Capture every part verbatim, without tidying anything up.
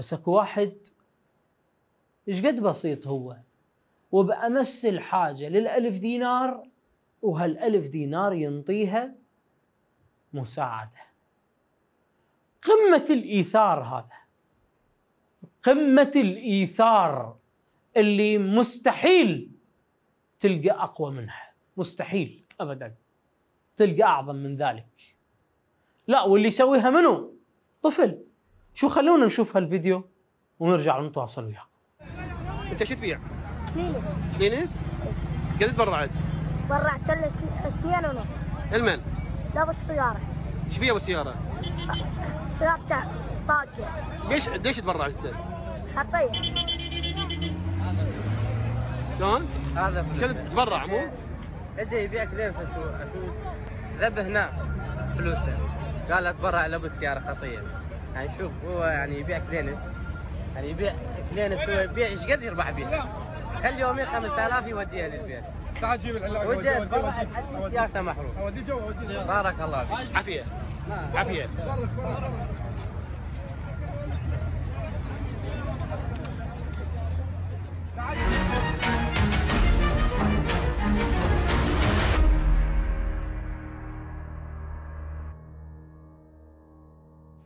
بس اكو واحد ايش قد بسيط هو، وبأمس الحاجة للألف دينار، وهالألف دينار ينطيها مساعدة. قمة الإيثار هذا، قمة الإيثار اللي مستحيل تلقى أقوى منها، مستحيل أبدا تلقى أعظم من ذلك. لا، واللي يسويها منو؟ طفل. شو، خلونا نشوف هالفيديو ونرجع نتواصل وياك. أنت شو تبيع؟ لينس. لينس؟ قد تبرعت؟ برعت له اثنين ونص. المن؟ لا، بالسيارة. ايش بيها بالسيارة؟ سيارته طاقة. ليش ليش تبرعت انت؟ خطية. شلون؟ هذا شلون تتبرع مو؟ اجى يبيعك لينس شو ذبه هنا فلوسه. قال اتبرع له بالسيارة خطية. يعني شوف هو يعني يبيعك لينس، يعني يبيع لينس هو يبيع ايش قد يربح بيها؟ خلي يومين خمسة آلاف يوديها للبيت. تعال جيب العلاج. وجهه تبرعت حتى سيارته محرومة. اوديه جو اوديه جو. بارك الله فيك. عافية. عافية.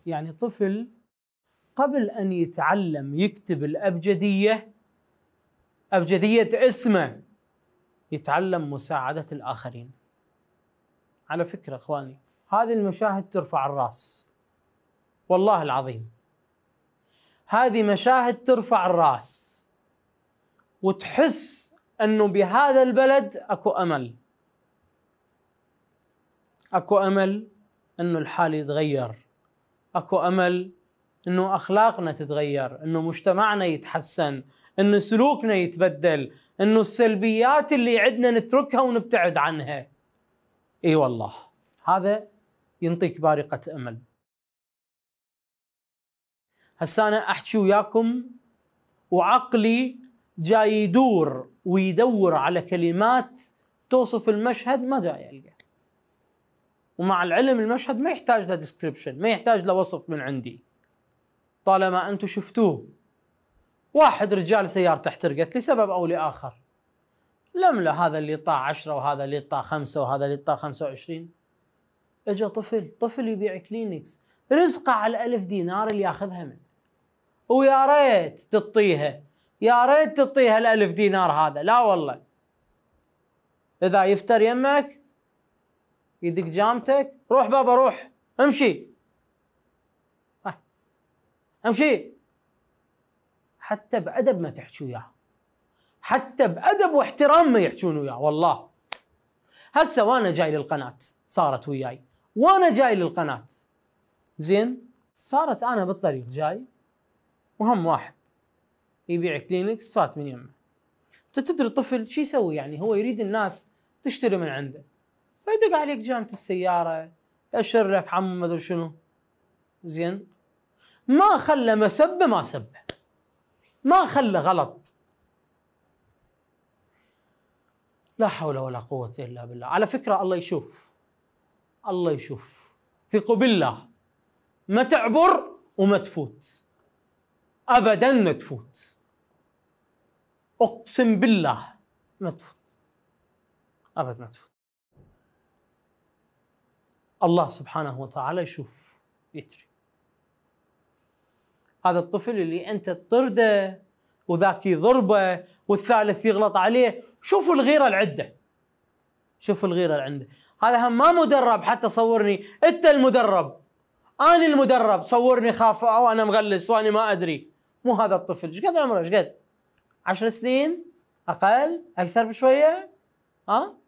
يعني طفل قبل أن يتعلم يكتب الأبجدية، أبجدية اسمه، يتعلم مساعدة الآخرين. على فكرة إخواني، هذه المشاهد ترفع الرأس، والله العظيم هذه مشاهد ترفع الرأس، وتحس أنه بهذا البلد أكو أمل، أكو أمل أنه الحال يتغير، أكو أمل أنه أخلاقنا تتغير، أنه مجتمعنا يتحسن، أنه سلوكنا يتبدل، أنه السلبيات اللي عندنا نتركها ونبتعد عنها. إي والله هذا ينطيك بارقة أمل. هسا أنا أحكي وياكم وعقلي جاي يدور ويدور على كلمات توصف المشهد، ما جاي يلقى. ومع العلم المشهد ما يحتاج له ديسكريبشن، ما يحتاج له وصف من عندي. طالما انتم شفتوه، واحد رجال سيارته احترقت لسبب او لاخر، لملا هذا اللي طاع عشرة وهذا اللي طاع خمسة وهذا اللي طاع خمسة وعشرين. اجى طفل، طفل يبيع كلينكس، رزقه على الألف دينار اللي ياخذها منه، ويا ريت تطيها، يا ريت تعطيها الألف دينار هذا. لا والله، إذا يفتر يمك يدق جامتك، روح بابا روح، امشي امشي. حتى بأدب ما تحكوا وياه، حتى بأدب واحترام ما يحكون وياه. والله هسه وأنا جاي للقناة صارت وياي، وأنا جاي للقناة زين، صارت أنا بالطريق جاي وهم واحد يبيع كلينكس فات من يمه. انت تدري الطفل شو يسوي؟ يعني هو يريد الناس تشتري من عنده، فيدق عليك جامة السيارة، يأشر لك عمو ما ادري شنو. زين، ما خلى مسبه ما سبه، ما خلى غلط. لا حول ولا قوة الا بالله. على فكرة الله يشوف، الله يشوف، ثقوا بالله، ما تعبر وما تفوت أبداً، ما تفوت، أقسم بالله ما تفوت أبداً، ما تفوت. الله سبحانه وتعالى يشوف يتري. هذا الطفل اللي أنت تطرده وذاك يضربه والثالث يغلط عليه، شوفوا الغيرة العدة، شوفوا الغيرة العدة. هذا هم ما مدرب حتى، صورني أنت المدرب، أنا المدرب، صورني خاف أو أنا مغلس وأنا ما أدري. مو هذا الطفل. ايش قد عمره؟ ايش قد؟ عشر سنين؟ اقل؟ اكثر بشويه؟ ها؟